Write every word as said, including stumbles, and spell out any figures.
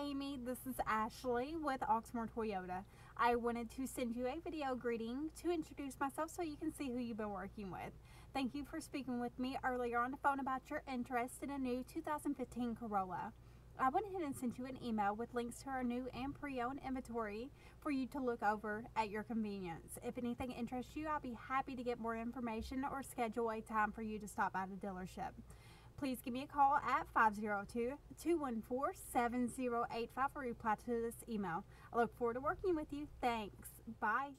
Amy, this is Ashley with Oxmoor Toyota. I wanted to send you a video greeting to introduce myself so you can see who you've been working with. Thank you for speaking with me earlier on the phone about your interest in a new two thousand fifteen Corolla. I went ahead and sent you an email with links to our new and pre-owned inventory for you to look over at your convenience. If anything interests you, I'll be happy to get more information or schedule a time for you to stop by the dealership. Please give me a call at five zero two, two one four, seven zero eight five or reply to this email. I look forward to working with you. Thanks. Bye.